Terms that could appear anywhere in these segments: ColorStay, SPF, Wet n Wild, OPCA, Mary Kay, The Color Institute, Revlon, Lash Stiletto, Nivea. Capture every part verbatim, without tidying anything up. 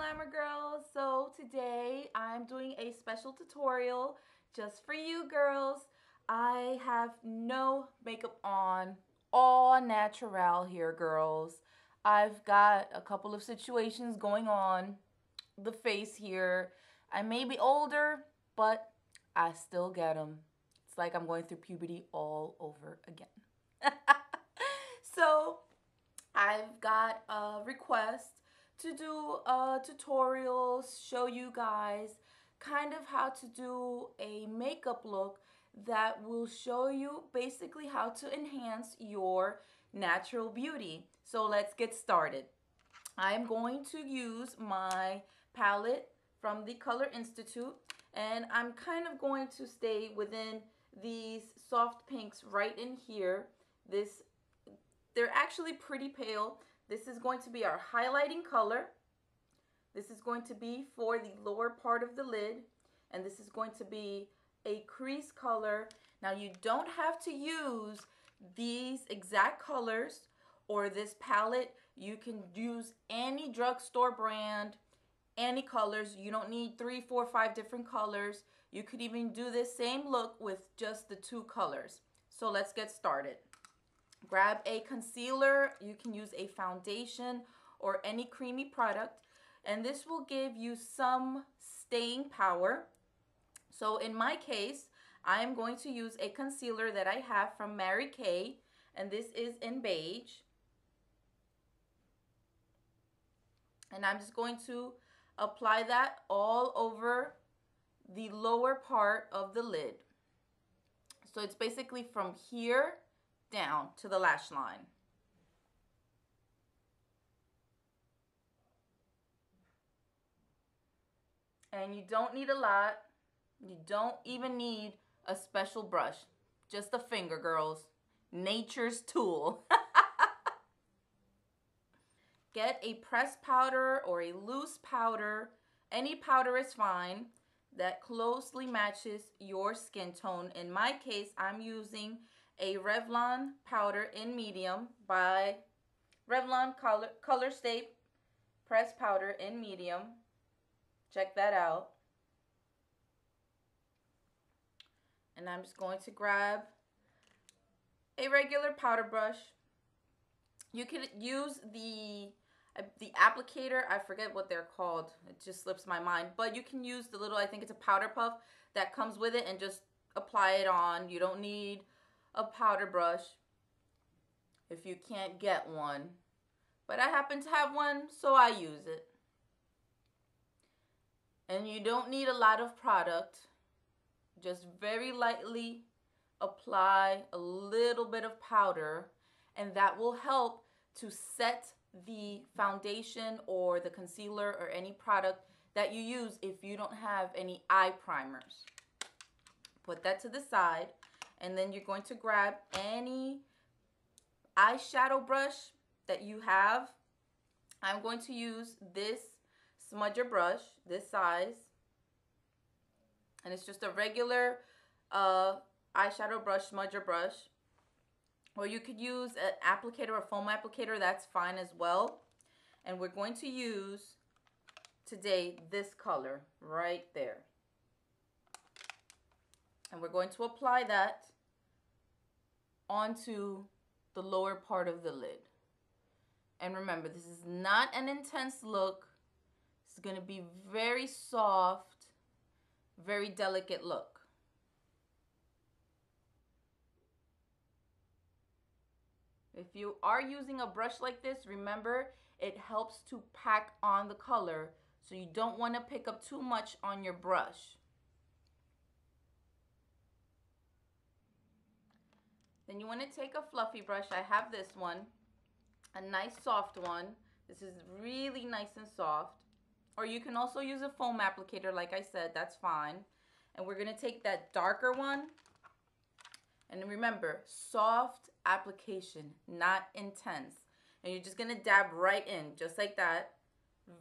Glamour Girls. So today I'm doing a special tutorial just for you girls. I have no makeup on, all natural here girls. I've got a couple of situations going on the face here. I may be older, but I still get them. It's like I'm going through puberty all over again. So I've got a request to do a tutorial, show you guys kind of how to do a makeup look that will show you basically how to enhance your natural beauty. So let's get started. I'm going to use my palette from the Color Institute, and I'm kind of going to stay within these soft pinks right in here. This They're actually pretty pale. This is going to be our highlighting color. This is going to be for the lower part of the lid, and this is going to be a crease color. Now you don't have to use these exact colors or this palette. You can use any drugstore brand, any colors. You don't need three, four, five different colors. You could even do this same look with just the two colors. So let's get started. Grab a concealer. You can use a foundation or any creamy product, and this will give you some staying power. So in my case, I am going to use a concealer that I have from Mary Kay, and this is in beige. And I'm just going to apply that all over the lower part of the lid. So it's basically from here down to the lash line. And you don't need a lot. You don't even need a special brush. Just a finger, girls. Nature's tool. Get a pressed powder or a loose powder. Any powder is fine that closely matches your skin tone. In my case, I'm using a Revlon powder in medium by Revlon Color ColorStay pressed powder in medium. Check that out. And I'm just going to grab a regular powder brush. You could use the the applicator. I forget what they're called. It just slips my mind. But you can use the little, I think it's a powder puff that comes with it, and just apply it on. You don't need a powder brush if you can't get one, but I happen to have one, so I use it. And you don't need a lot of product. Just very lightly apply a little bit of powder, and that will help to set the foundation or the concealer or any product that you use if you don't have any eye primers. Put that to the side. And then you're going to grab any eyeshadow brush that you have. I'm going to use this smudger brush, this size. And it's just a regular uh, eyeshadow brush, smudger brush. Or you could use an applicator, a foam applicator, that's fine as well. And we're going to use today this color right there. And we're going to apply that onto the lower part of the lid. And remember, this is not an intense look. It's going to be very soft, very delicate look. If you are using a brush like this, remember, it helps to pack on the color. So you don't want to pick up too much on your brush. Then you want to take a fluffy brush. I have this one, a nice soft one. This is really nice and soft. Or you can also use a foam applicator, like I said, that's fine. And we're going to take that darker one. And remember, soft application, not intense. And you're just going to dab right in, just like that.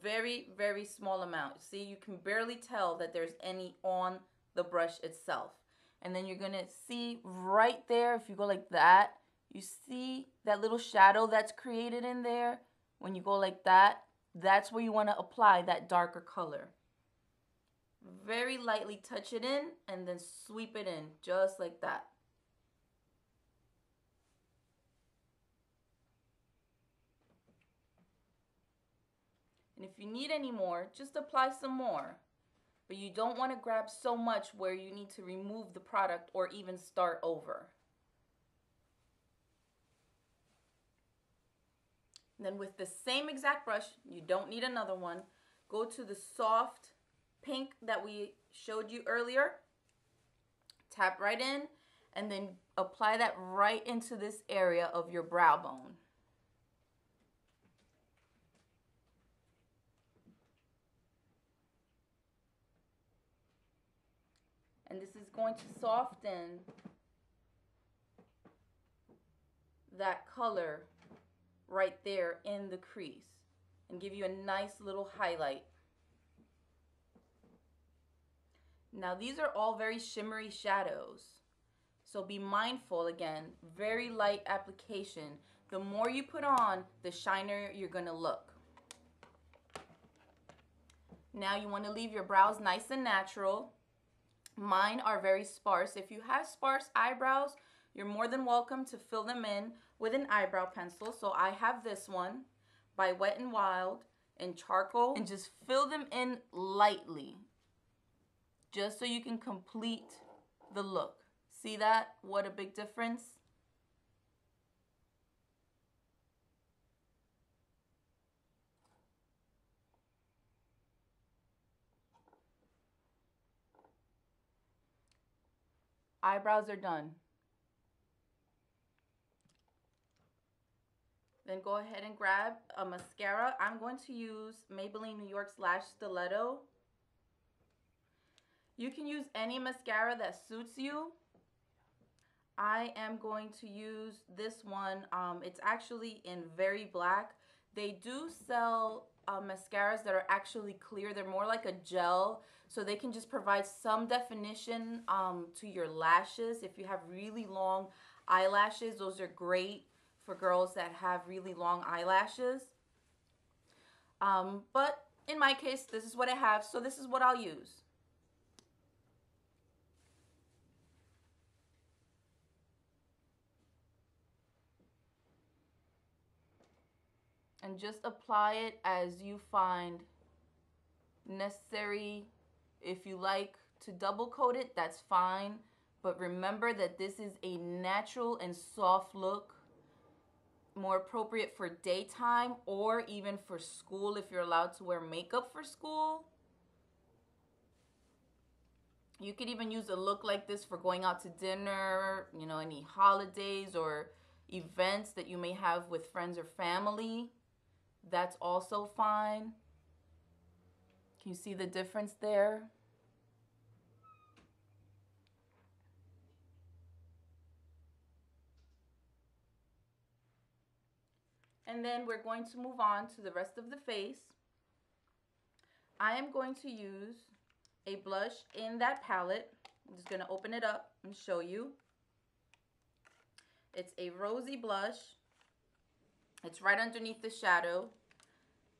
Very, very small amount. See, you can barely tell that there's any on the brush itself. And then you're going to see right there, if you go like that, you see that little shadow that's created in there. When you go like that, that's where you want to apply that darker color. Very lightly touch it in and then sweep it in just like that. And if you need any more, just apply some more. But you don't want to grab so much where you need to remove the product or even start over. And then with the same exact brush, you don't need another one, go to the soft pink that we showed you earlier, tap right in, and then apply that right into this area of your brow bone. And this is going to soften that color right there in the crease and give you a nice little highlight. Now these are all very shimmery shadows, so be mindful again, very light application. The more you put on, the shinier you're gonna look. Now you want to leave your brows nice and natural. Mine are very sparse. If you have sparse eyebrows, you're more than welcome to fill them in with an eyebrow pencil. So I have this one by Wet n Wild in charcoal, and just fill them in lightly just so you can complete the look. See that? What a big difference. Eyebrows are done. Then go ahead and grab a mascara. I'm going to use Maybelline New York's Lash Stiletto. You can use any mascara that suits you. I am going to use this one. Um, it's actually in Very Black. They do sell uh, mascaras that are actually clear. They're more like a gel, so they can just provide some definition um, to your lashes. If you have really long eyelashes, those are great for girls that have really long eyelashes. Um, but in my case, this is what I have, so this is what I'll use. And just apply it as you find necessary. If you like to double coat it, that's fine. But remember that this is a natural and soft look, more appropriate for daytime or even for school if you're allowed to wear makeup for school. You could even use a look like this for going out to dinner, you know, any holidays or events that you may have with friends or family. That's also fine. Can you see the difference there? And then we're going to move on to the rest of the face. I am going to use a blush in that palette. I'm just going to open it up and show you. It's a rosy blush. It's right underneath the shadow.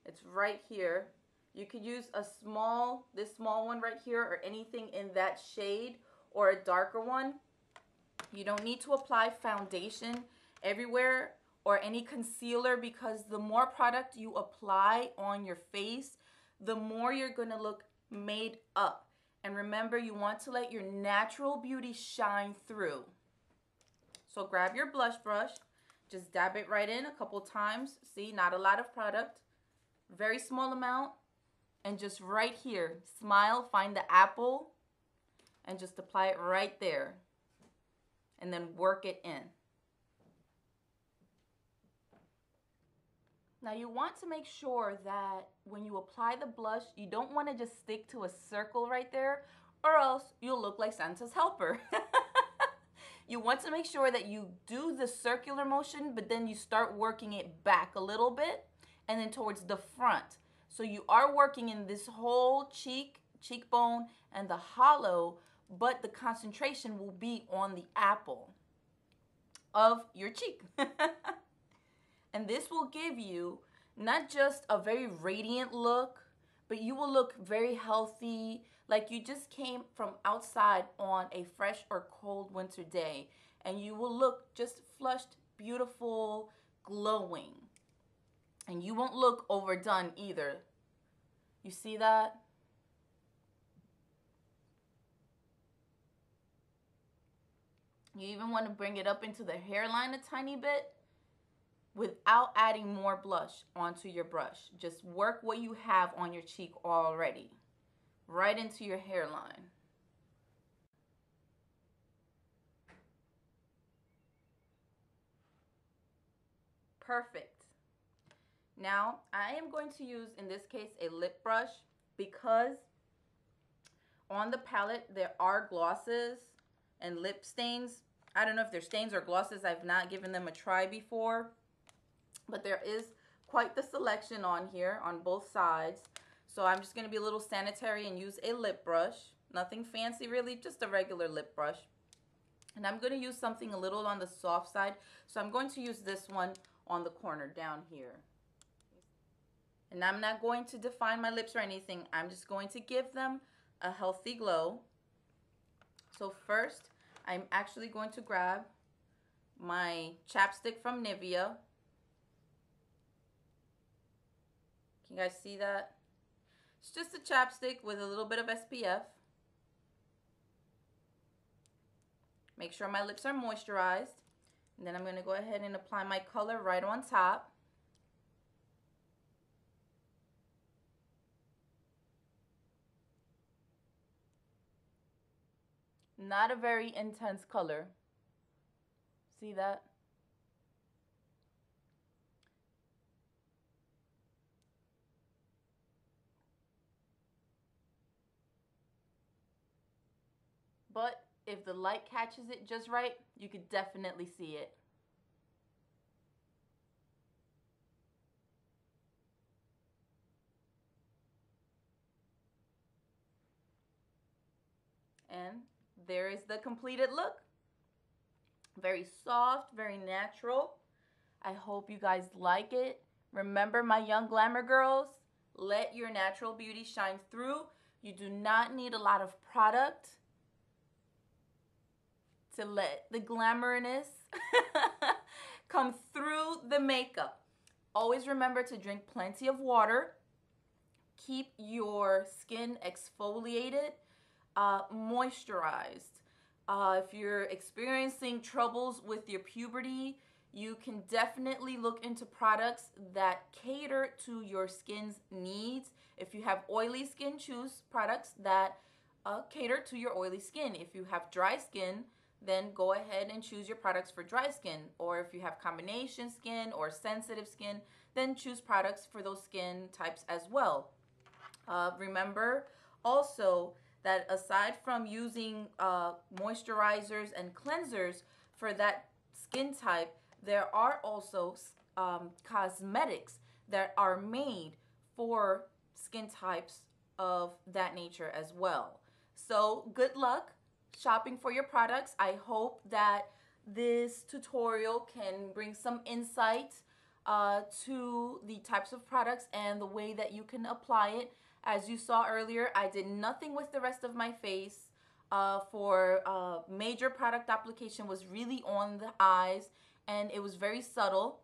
It's right here. You could use a small, this small one right here, or anything in that shade, or a darker one. You don't need to apply foundation everywhere or any concealer, because the more product you apply on your face, the more you're going to look made up. And remember, you want to let your natural beauty shine through. So grab your blush brush, just dab it right in a couple times. See, not a lot of product, very small amount. And just right here, smile, find the apple, and just apply it right there. And then work it in. Now you want to make sure that when you apply the blush, you don't want to just stick to a circle right there, or else you'll look like Santa's helper. You want to make sure that you do the circular motion, but then you start working it back a little bit and then towards the front. So you are working in this whole cheek, cheekbone, and the hollow, but the concentration will be on the apple of your cheek. And this will give you not just a very radiant look, but you will look very healthy, like you just came from outside on a fresh or cold winter day, and you will look just flushed, beautiful, glowing. And you won't look overdone either. You see that? You even want to bring it up into the hairline a tiny bit without adding more blush onto your brush. Just work what you have on your cheek already, right into your hairline. Perfect. Now, I am going to use, in this case, a lip brush, because on the palette there are glosses and lip stains. I don't know if they're stains or glosses. I've not given them a try before, but there is quite the selection on here on both sides. So I'm just going to be a little sanitary and use a lip brush. Nothing fancy really, just a regular lip brush. And I'm going to use something a little on the soft side. So I'm going to use this one on the corner down here. And I'm not going to define my lips or anything. I'm just going to give them a healthy glow. So first, I'm actually going to grab my chapstick from Nivea. Can you guys see that? It's just a chapstick with a little bit of S P F. Make sure my lips are moisturized. And then I'm going to go ahead and apply my color right on top. Not a very intense color. See that? But if the light catches it just right, you could definitely see it. And there is the completed look. Very soft, very natural. I hope you guys like it. Remember, my young glamour girls, let your natural beauty shine through. You do not need a lot of product to let the glamouriness come through the makeup. Always remember to drink plenty of water. Keep your skin exfoliated. Uh, moisturized. Uh, if you're experiencing troubles with your puberty, you can definitely look into products that cater to your skin's needs. If you have oily skin, choose products that uh, cater to your oily skin. If you have dry skin, then go ahead and choose your products for dry skin. Or if you have combination skin or sensitive skin, then choose products for those skin types as well. Uh, remember also that aside from using uh, moisturizers and cleansers for that skin type, there are also um, cosmetics that are made for skin types of that nature as well. So good luck shopping for your products. I hope that this tutorial can bring some insight uh, to the types of products and the way that you can apply it. As you saw earlier, I did nothing with the rest of my face uh, for uh, major product application. Was really on the eyes, and it was very subtle.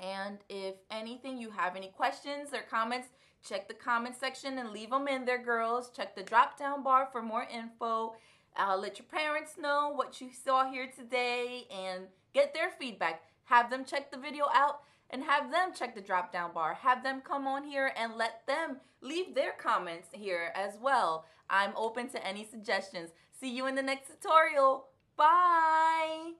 And if anything, you have any questions or comments, check the comment section and leave them in there, girls. Check the drop down bar for more info. Uh, let your parents know what you saw here today and get their feedback. Have them check the video out. And have them check the drop down bar. Have them come on here and let them leave their comments here as well. I'm open to any suggestions. See you in the next tutorial. Bye.